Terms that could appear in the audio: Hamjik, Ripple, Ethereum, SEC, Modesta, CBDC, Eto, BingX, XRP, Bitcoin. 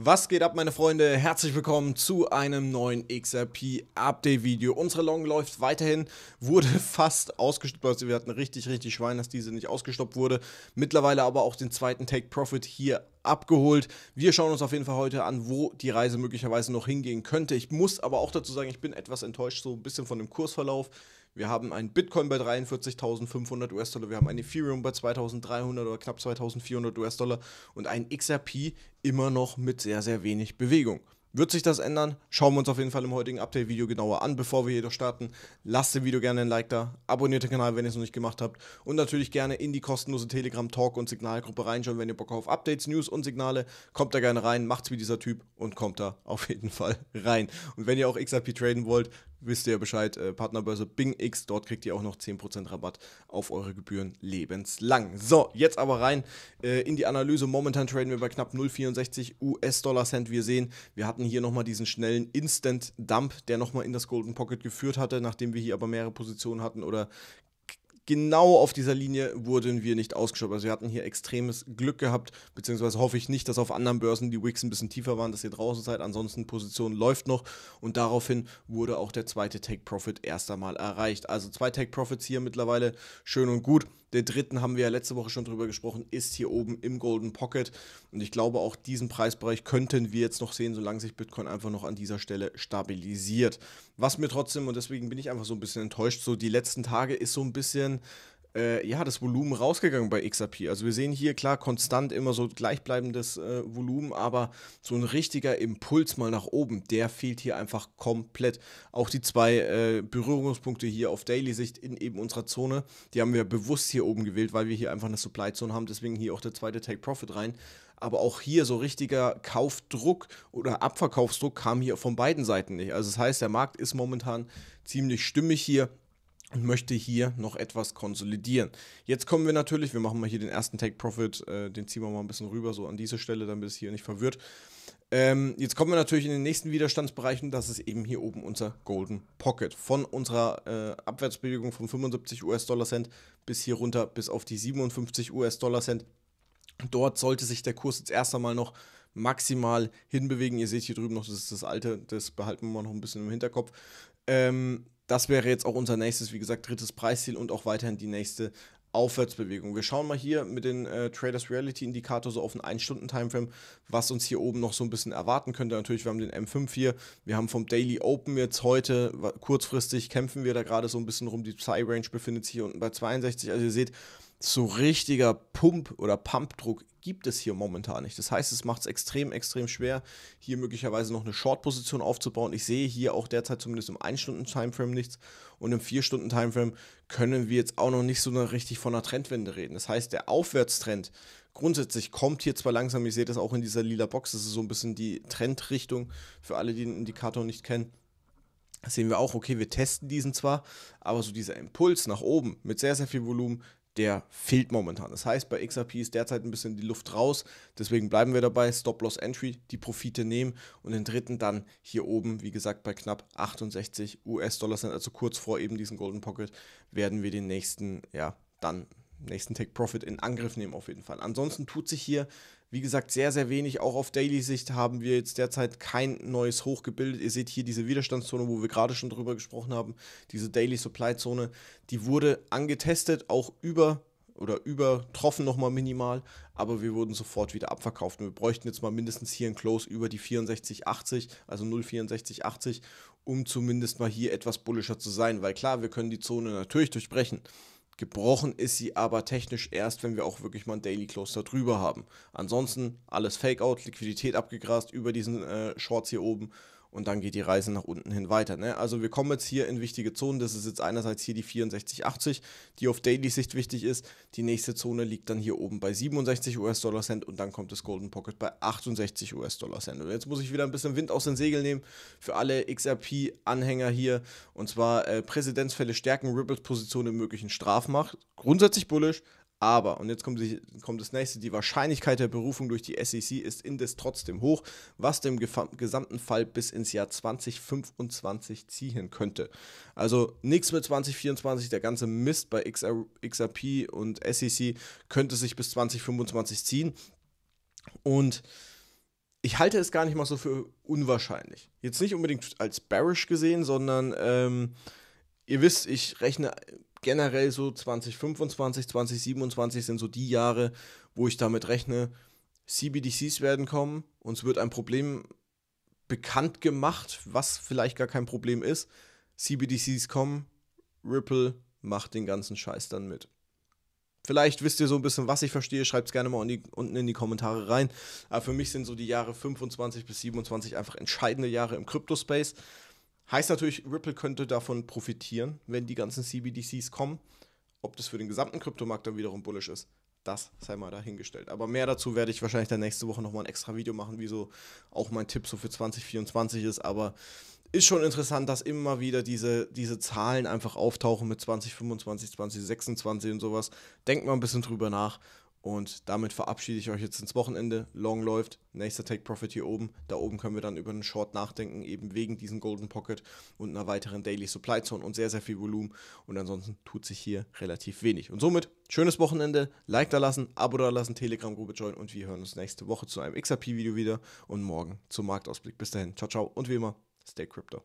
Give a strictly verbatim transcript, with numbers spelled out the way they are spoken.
Was geht ab, meine Freunde? Herzlich willkommen zu einem neuen X R P-Update-Video. Unsere Long läuft weiterhin, wurde fast ausgestoppt. Also wir hatten richtig, richtig Schwein, dass diese nicht ausgestoppt wurde. Mittlerweile aber auch den zweiten Take-Profit hier abgeholt. Wir schauen uns auf jeden Fall heute an, wo die Reise möglicherweise noch hingehen könnte. Ich muss aber auch dazu sagen, ich bin etwas enttäuscht, so ein bisschen von dem Kursverlauf. Wir haben einen Bitcoin bei dreiundvierzigtausendfünfhundert U S-Dollar, wir haben ein Ethereum bei zweitausenddreihundert oder knapp zweitausendvierhundert U S-Dollar und ein X R P immer noch mit sehr, sehr wenig Bewegung. Wird sich das ändern? Schauen wir uns auf jeden Fall im heutigen Update-Video genauer an. Bevor wir jedoch starten, lasst dem Video gerne ein Like da, abonniert den Kanal, wenn ihr es noch nicht gemacht habt und natürlich gerne in die kostenlose Telegram-Talk- und Signalgruppe reinschauen, wenn ihr Bock auf Updates, News und Signale, kommt da gerne rein, macht's wie dieser Typ und kommt da auf jeden Fall rein. Und wenn ihr auch X R P traden wollt, wisst ihr ja Bescheid, äh, Partnerbörse BingX, dort kriegt ihr auch noch zehn Prozent Rabatt auf eure Gebühren lebenslang. So, jetzt aber rein äh, in die Analyse. Momentan traden wir bei knapp null Komma vierundsechzig U S-Dollar-Cent. Wir sehen, wir hatten hier nochmal diesen schnellen Instant-Dump, der nochmal in das Golden Pocket geführt hatte, nachdem wir hier aber mehrere Positionen hatten oder genau auf dieser Linie wurden wir nicht ausgestoppt. Also wir hatten hier extremes Glück gehabt, beziehungsweise hoffe ich nicht, dass auf anderen Börsen die Wicks ein bisschen tiefer waren, dass ihr draußen seid. Ansonsten Position läuft noch und daraufhin wurde auch der zweite Take-Profit erst einmal erreicht. Also zwei Take-Profits hier mittlerweile, schön und gut. Der dritten haben wir ja letzte Woche schon drüber gesprochen, ist hier oben im Golden Pocket. Und ich glaube, auch diesen Preisbereich könnten wir jetzt noch sehen, solange sich Bitcoin einfach noch an dieser Stelle stabilisiert. Was mir trotzdem, und deswegen bin ich einfach so ein bisschen enttäuscht, so die letzten Tage ist so ein bisschen, äh, ja, das Volumen rausgegangen bei X R P. Also wir sehen hier, klar, konstant immer so gleichbleibendes äh, Volumen, aber so ein richtiger Impuls mal nach oben, der fehlt hier einfach komplett. Auch die zwei äh, Berührungspunkte hier auf Daily-Sicht in eben unserer Zone, die haben wir bewusst hier oben gewählt, weil wir hier einfach eine Supply-Zone haben, deswegen hier auch der zweite Take-Profit rein. Aber auch hier so richtiger Kaufdruck oder Abverkaufsdruck kam hier von beiden Seiten nicht. Also das heißt, der Markt ist momentan ziemlich stimmig hier und möchte hier noch etwas konsolidieren. Jetzt kommen wir natürlich, wir machen mal hier den ersten Take-Profit, äh, den ziehen wir mal ein bisschen rüber, so an diese Stelle, damit es hier nicht verwirrt. Ähm, jetzt kommen wir natürlich in den nächsten Widerstandsbereich und das ist eben hier oben unser Golden Pocket. Von unserer äh, Abwärtsbewegung von fünfundsiebzig U S-Dollar-Cent bis hier runter, bis auf die siebenundfünfzig U S-Dollar-Cent. Dort sollte sich der Kurs jetzt erst einmal noch maximal hinbewegen. Ihr seht hier drüben noch, das ist das alte, das behalten wir mal noch ein bisschen im Hinterkopf. Ähm, das wäre jetzt auch unser nächstes, wie gesagt, drittes Preisziel und auch weiterhin die nächste Aufwärtsbewegung. Wir schauen mal hier mit den äh, Traders Reality Indikator so auf einen ein Stunden Timeframe, was uns hier oben noch so ein bisschen erwarten könnte. Natürlich, wir haben den M fünf hier, wir haben vom Daily Open jetzt heute, kurzfristig kämpfen wir da gerade so ein bisschen rum. Die Psy-Range befindet sich hier unten bei zweiundsechzig, also ihr seht, so richtiger Pump- oder Pumpdruck gibt es hier momentan nicht. Das heißt, es macht es extrem, extrem schwer, hier möglicherweise noch eine Short-Position aufzubauen. Ich sehe hier auch derzeit zumindest im ein Stunden Timeframe nichts und im vier Stunden Timeframe können wir jetzt auch noch nicht so richtig von einer Trendwende reden. Das heißt, der Aufwärtstrend grundsätzlich kommt hier zwar langsam, ihr seht das auch in dieser lila Box, das ist so ein bisschen die Trendrichtung für alle, die den Indikator nicht kennen. Das sehen wir auch, okay, wir testen diesen zwar, aber so dieser Impuls nach oben mit sehr, sehr viel Volumen, der fehlt momentan. Das heißt, bei X R P ist derzeit ein bisschen die Luft raus, deswegen bleiben wir dabei, Stop-Loss-Entry, die Profite nehmen und den dritten dann hier oben, wie gesagt, bei knapp achtundsechzig U S-Dollar-Cent, also kurz vor eben diesem Golden Pocket, werden wir den nächsten, ja, dann nächsten Take-Profit in Angriff nehmen auf jeden Fall. Ansonsten tut sich hier, wie gesagt, sehr, sehr wenig. Auch auf Daily-Sicht haben wir jetzt derzeit kein neues Hoch gebildet. Ihr seht hier diese Widerstandszone, wo wir gerade schon drüber gesprochen haben, diese Daily-Supply-Zone, die wurde angetestet, auch über oder übertroffen nochmal minimal, aber wir wurden sofort wieder abverkauft und wir bräuchten jetzt mal mindestens hier ein Close über die vierundsechzig Komma achtzig, also null Komma vierundsechzig Komma achtzig, um zumindest mal hier etwas bullischer zu sein, weil klar, wir können die Zone natürlich durchbrechen. Gebrochen ist sie aber technisch erst, wenn wir auch wirklich mal ein Daily Close da drüber haben. Ansonsten alles Fake-Out, Liquidität abgegrast über diesen äh, Shorts hier oben und dann geht die Reise nach unten hin weiter. Ne? Also wir kommen jetzt hier in wichtige Zonen. Das ist jetzt einerseits hier die vierundsechzig Komma achtzig, die auf Daily-Sicht wichtig ist. Die nächste Zone liegt dann hier oben bei siebenundsechzig U S-Dollar-Cent und dann kommt das Golden Pocket bei achtundsechzig U S-Dollar-Cent. Und jetzt muss ich wieder ein bisschen Wind aus den Segeln nehmen für alle X R P-Anhänger hier. Und zwar äh, Präzedenzfälle stärken Ripples Position im möglichen Strafmacht. Grundsätzlich bullish. Aber, und jetzt kommt, die, kommt das nächste, die Wahrscheinlichkeit der Berufung durch die S E C ist indes trotzdem hoch, was dem gesamten Fall bis ins Jahr zweitausendfünfundzwanzig ziehen könnte. Also nichts mit zweitausendvierundzwanzig, der ganze Mist bei X R P und S E C könnte sich bis zweitausendfünfundzwanzig ziehen. Und ich halte es gar nicht mal so für unwahrscheinlich. Jetzt nicht unbedingt als bearish gesehen, sondern ähm, ihr wisst, ich rechne generell so zwanzig fünfundzwanzig, zwanzig siebenundzwanzig sind so die Jahre, wo ich damit rechne, C B D Cs werden kommen, uns wird ein Problem bekannt gemacht, was vielleicht gar kein Problem ist. C B D Cs kommen, Ripple macht den ganzen Scheiß dann mit. Vielleicht wisst ihr so ein bisschen, was ich verstehe, schreibt es gerne mal in die, unten in die Kommentare rein. Aber für mich sind so die Jahre fünfundzwanzig bis siebenundzwanzig einfach entscheidende Jahre im Crypto-Space. Heißt natürlich, Ripple könnte davon profitieren, wenn die ganzen C B D Cs kommen. Ob das für den gesamten Kryptomarkt dann wiederum bullish ist, das sei mal dahingestellt. Aber mehr dazu werde ich wahrscheinlich dann nächste Woche nochmal ein extra Video machen, wie so auch mein Tipp so für zwanzig vierundzwanzig ist. Aber ist schon interessant, dass immer wieder diese, diese Zahlen einfach auftauchen mit zwanzig fünfundzwanzig, zwanzig sechsundzwanzig und sowas. Denkt mal ein bisschen drüber nach. Und damit verabschiede ich euch jetzt ins Wochenende. Long läuft, nächster Take Profit hier oben. Da oben können wir dann über einen Short nachdenken, eben wegen diesem Golden Pocket und einer weiteren Daily Supply Zone und sehr, sehr viel Volumen. Und ansonsten tut sich hier relativ wenig. Und somit, schönes Wochenende, Like da lassen, Abo da lassen, Telegram-Gruppe joinen und wir hören uns nächste Woche zu einem X R P-Video wieder und morgen zum Marktausblick. Bis dahin, ciao, ciao und wie immer, stay crypto.